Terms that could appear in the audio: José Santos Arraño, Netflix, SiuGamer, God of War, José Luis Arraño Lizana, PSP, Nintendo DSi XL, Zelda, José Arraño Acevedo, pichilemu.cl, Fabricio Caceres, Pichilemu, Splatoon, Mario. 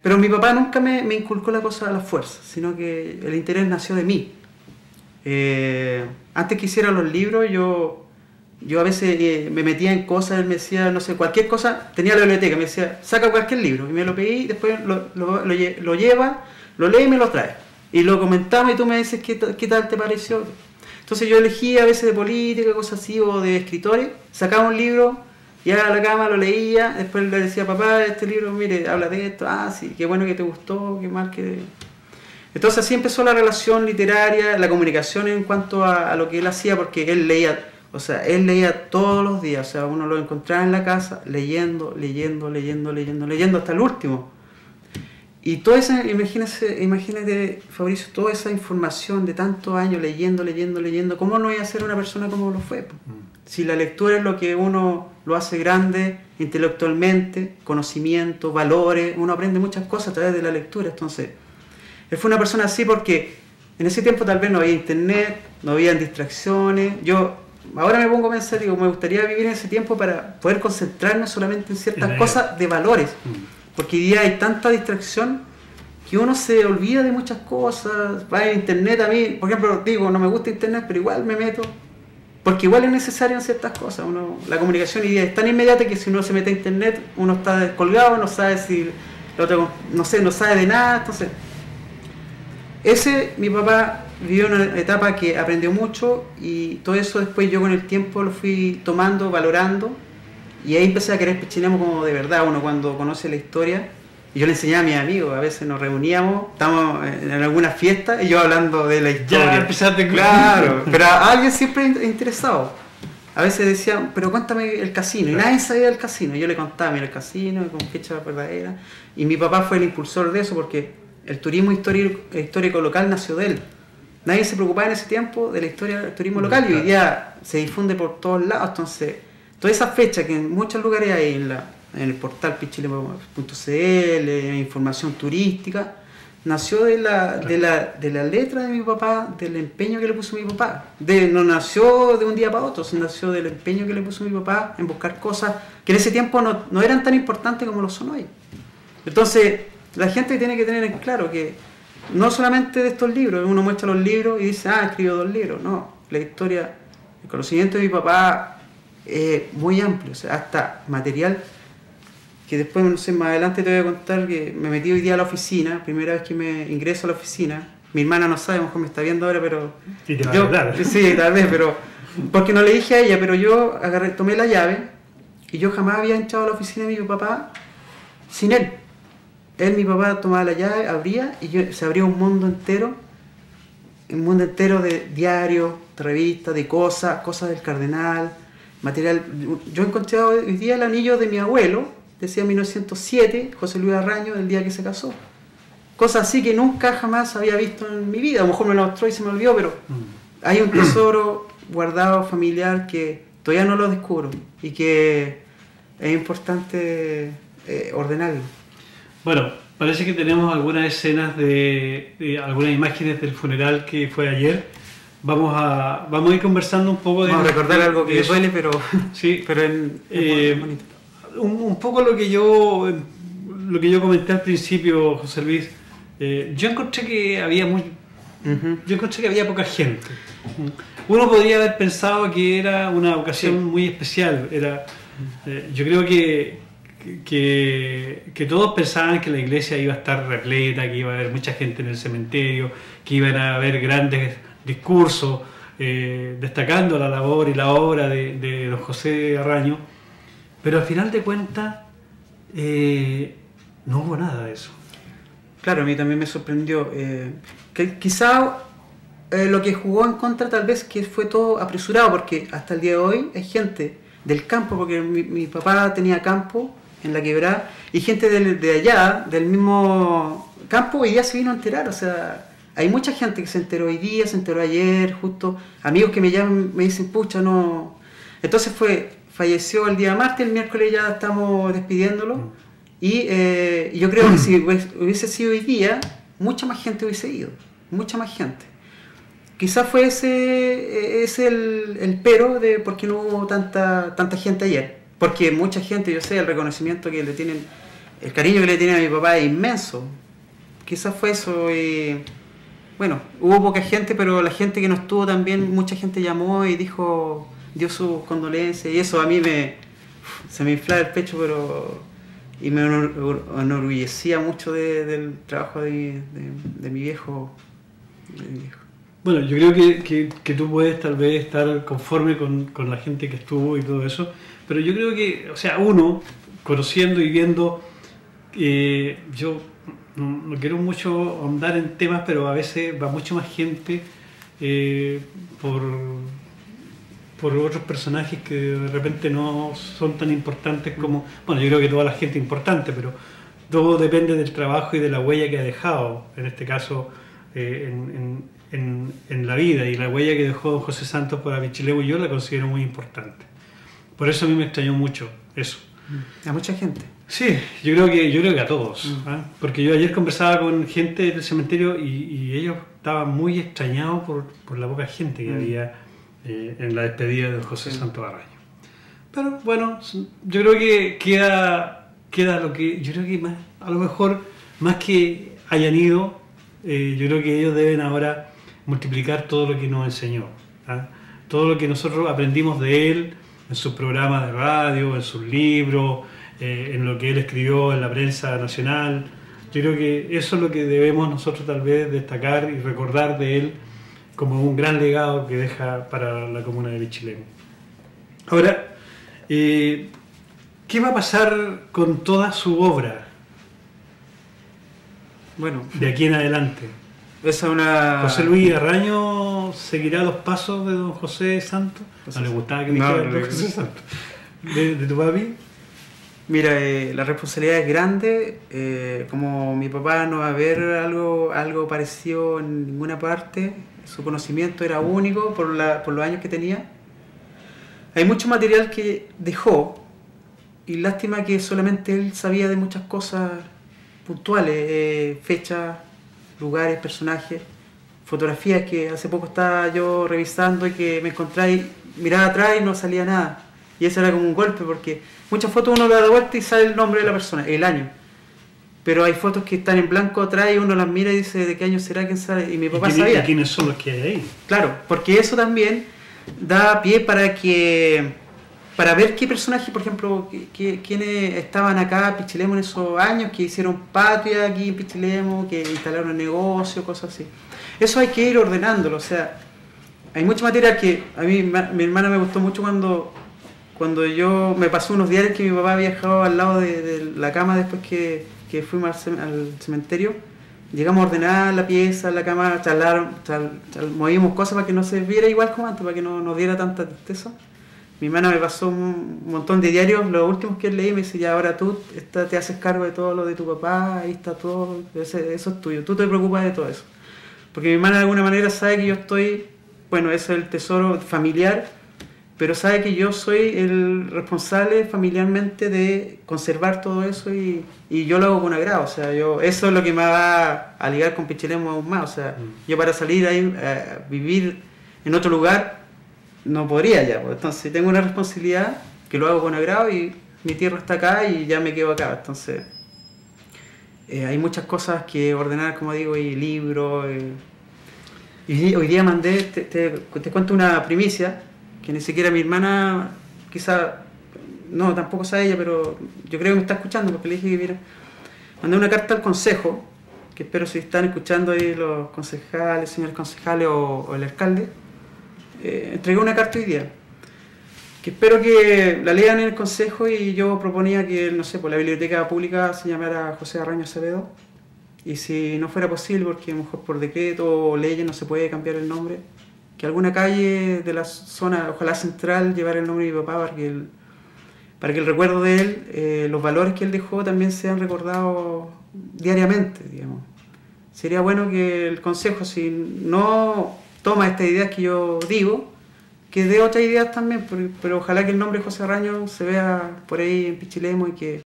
Pero mi papá nunca me inculcó la cosa a la fuerza, sino que el interés nació de mí. Antes que hiciera los libros, yo a veces me metía en cosas, él me decía, no sé, cualquier cosa, tenía la biblioteca, me decía, saca cualquier libro, y me lo pedí, después lo lleva, lo lee y me lo trae. Y lo comentamos y tú me dices, ¿qué tal te pareció? Entonces yo elegía a veces de política, cosas así, o de escritores, sacaba un libro, llegaba a la cama, lo leía, después le decía, papá, este libro, mire, habla de esto, ah, sí, qué bueno que te gustó, qué mal que... Entonces así empezó la relación literaria, la comunicación en cuanto a lo que él hacía, porque él leía, o sea, él leía todos los días, o sea, uno lo encontraba en la casa leyendo, leyendo hasta el último. Y toda esa, imagínate, Fabricio, toda esa información de tantos años leyendo, ¿cómo no iba a ser una persona como lo fue? Si la lectura es lo que uno lo hace grande intelectualmente, conocimiento, valores, uno aprende muchas cosas a través de la lectura. Entonces, él fue una persona así porque en ese tiempo tal vez no había internet, no había distracciones. Yo ahora me pongo a pensar, digo, me gustaría vivir en ese tiempo para poder concentrarme solamente en ciertas cosas de valores. Porque hoy día hay tanta distracción que uno se olvida de muchas cosas. Va a internet, a mí, por ejemplo, digo, no me gusta internet, pero igual me meto. Porque igual es necesario en ciertas cosas. La comunicación hoy día es tan inmediata que si uno se mete a internet, uno está descolgado, no sabe si el otro, no sé, no sabe de nada. Entonces, mi papá vivió una etapa que aprendió mucho y todo eso después yo con el tiempo lo fui tomando, valorando. Y ahí empecé a querer Pichilemu como de verdad, uno cuando conoce la historia. Y yo le enseñaba a mis amigos, a veces nos reuníamos, estábamos en alguna fiesta y yo hablando de la historia. Ya, empezaste, claro. Pero a alguien siempre interesado. A veces decían, pero cuéntame el casino. Y nadie sabía del casino. Yo le contaba, mira, el casino, con fecha verdadera. Y mi papá fue el impulsor de eso porque el turismo histórico local nació de él. Nadie se preocupaba en ese tiempo de la historia del turismo local y hoy día se difunde por todos lados. Entonces, todas esas fechas que en muchos lugares hay en el portal pichilemu.cl, información turística, nació de la letra de mi papá, del empeño que le puso mi papá. No nació de un día para otro, sino nació del empeño que le puso mi papá en buscar cosas que en ese tiempo no eran tan importantes como lo son hoy. Entonces, la gente tiene que tener en claro que no solamente de estos libros, uno muestra los libros y dice, ah, escribió dos libros. No, la historia, el conocimiento de mi papá, muy amplio, o sea, hasta material que después, no sé, más adelante te voy a contar que me metí hoy día a la oficina, primera vez que me ingreso a la oficina. Mi hermana no sabe, a lo mejor me está viendo ahora, pero... Sí, te va a hablar. Sí, tal vez, pero... Porque no le dije a ella, pero yo agarré, tomé la llave y yo jamás había entrado a la oficina de mi papá sin él. Mi papá tomaba la llave, abría y se abría un mundo entero de diarios, de revistas, de cosas del cardenal... Material. Yo encontré hoy día el anillo de mi abuelo, decía 1907, José Luis Arraño, el día que se casó. Cosas así que nunca jamás había visto en mi vida. A lo mejor me lo mostró y se me olvidó, pero hay un tesoro guardado familiar que todavía no lo descubro y que es importante ordenarlo. Bueno, parece que tenemos algunas escenas de algunas imágenes del funeral que fue ayer. Vamos a ir conversando un poco de... Vamos a recordar algo que duele, pero... Sí, pero es bonito. Un poco lo que yo comenté al principio, José Luis. Yo encontré que había poca gente. Uno podría haber pensado que era una ocasión muy especial. Yo creo que todos pensaban que la iglesia iba a estar repleta, que iba a haber mucha gente en el cementerio, que iban a haber grandes... discurso, destacando la labor y la obra de don José Arraño, pero al final de cuentas no hubo nada de eso. Claro, a mí también me sorprendió que quizá lo que jugó en contra tal vez que fue todo apresurado, porque hasta el día de hoy hay gente del campo, porque mi papá tenía campo en la Quebrada, y gente de allá, del mismo campo, y ya se vino a enterar, o sea... Hay mucha gente que se enteró hoy día, se enteró ayer, justo. Amigos que me llaman, me dicen, pucha, no... Entonces falleció el día martes, el miércoles ya estamos despidiéndolo. Y yo creo que si hubiese sido hoy día, mucha más gente hubiese ido. Mucha más gente. Quizás fue el pero de por qué no hubo tanta gente ayer. Porque mucha gente, yo sé, el reconocimiento que le tienen El cariño que le tenía a mi papá es inmenso. Quizás fue eso. Bueno, hubo poca gente, pero la gente que no estuvo también, mucha gente llamó y dijo, dio sus condolencias, y eso a mí se me inflaba el pecho, pero y me enorgullecía mucho del trabajo de mi viejo. Bueno, yo creo que tú puedes tal vez estar conforme con la gente que estuvo y todo eso, pero yo creo que, o sea, uno, conociendo y viendo, yo no quiero mucho ahondar en temas, pero a veces va mucho más gente por otros personajes que de repente no son tan importantes como... Bueno, yo creo que toda la gente es importante, pero todo depende del trabajo y de la huella que ha dejado, en este caso, en la vida. Y la huella que dejó don José Santos para Pichilemu yo la considero muy importante. Por eso a mí me extrañó mucho eso. A mucha gente. Sí, yo creo que a todos, ¿eh? Porque yo ayer conversaba con gente del cementerio y ellos estaban muy extrañados por la poca gente que había en la despedida de José Santos Arraño. Pero bueno, yo creo que queda lo que... Yo creo que más, a lo mejor, más que hayan ido, yo creo que ellos deben ahora multiplicar todo lo que nos enseñó, ¿eh? Todo lo que nosotros aprendimos de él en sus programas de radio, en sus libros, en lo que él escribió en la prensa nacional. Yo creo que eso es lo que debemos nosotros tal vez destacar y recordar de él como un gran legado que deja para la comuna de Pichilemu. Ahora, ¿qué va a pasar con toda su obra? Bueno, de aquí en adelante. José Luis Arraño seguirá los pasos de don José Santos. No le gustaba que me dijera don José Santos. ¿De tu papi? Mira, la responsabilidad es grande, como mi papá no va a ver algo parecido en ninguna parte, su conocimiento era único por los años que tenía. Hay mucho material que dejó, y lástima que solamente él sabía de muchas cosas puntuales, fechas, lugares, personajes, fotografías que hace poco estaba yo revisando y que me encontré y miraba atrás y no salía nada. Y eso era como un golpe, porque muchas fotos uno le da vuelta y sale el nombre de la persona, el año. Pero hay fotos que están en blanco atrás y uno las mira y dice, ¿de qué año será? ¿Quién sabe? Y mi papá sabía. ¿Y quiénes son los que hay ahí? Claro, porque eso también da pie para ver qué personajes, por ejemplo, quiénes estaban acá en Pichilemu en esos años, que hicieron patria aquí en Pichilemu, que instalaron negocios, cosas así. Eso hay que ir ordenándolo, o sea, hay mucho material que a mí, mi hermana me gustó mucho cuando yo me pasó unos diarios que mi papá había dejado al lado de la cama después que fuimos al cementerio. Llegamos a ordenar la pieza, la cama, movimos cosas para que no se viera igual como antes, para que no nos diera tanta tristeza. Mi hermana me pasó un montón de diarios, los últimos que leí me dice, ya ahora tú te haces cargo de todo lo de tu papá, ahí está todo, eso es tuyo, tú te preocupas de todo eso. Porque mi hermana de alguna manera sabe que yo estoy, bueno, ese es el tesoro familiar, pero sabe que yo soy el responsable familiarmente de conservar todo eso y yo lo hago con agrado, o sea, eso es lo que me va a ligar con Pichilemu aún más, o sea, yo para salir ahí, a vivir en otro lugar, no podría ya, pues, entonces tengo una responsabilidad que lo hago con agrado y mi tierra está acá y ya me quedo acá, entonces hay muchas cosas que ordenar, como digo, y libros, y hoy día mandé, te cuento una primicia, que ni siquiera mi hermana, quizá, no, tampoco sabe ella, pero yo creo que me está escuchando, porque le dije que mira, mandé una carta al consejo, que espero si están escuchando ahí los concejales, señores concejales o el alcalde, entregué una carta hoy día, que espero que la lean en el consejo y yo proponía que, no sé, por la biblioteca pública se llamara José Arraño Acevedo, y si no fuera posible, porque a lo mejor por decreto o leyes no se puede cambiar el nombre, que alguna calle de la zona, ojalá central, llevara el nombre de mi papá para que el recuerdo de él, los valores que él dejó también sean recordados diariamente, digamos. Sería bueno que el consejo, si no toma estas ideas que yo digo, que dé otras ideas también, pero ojalá que el nombre de José Arraño se vea por ahí en Pichilemu y que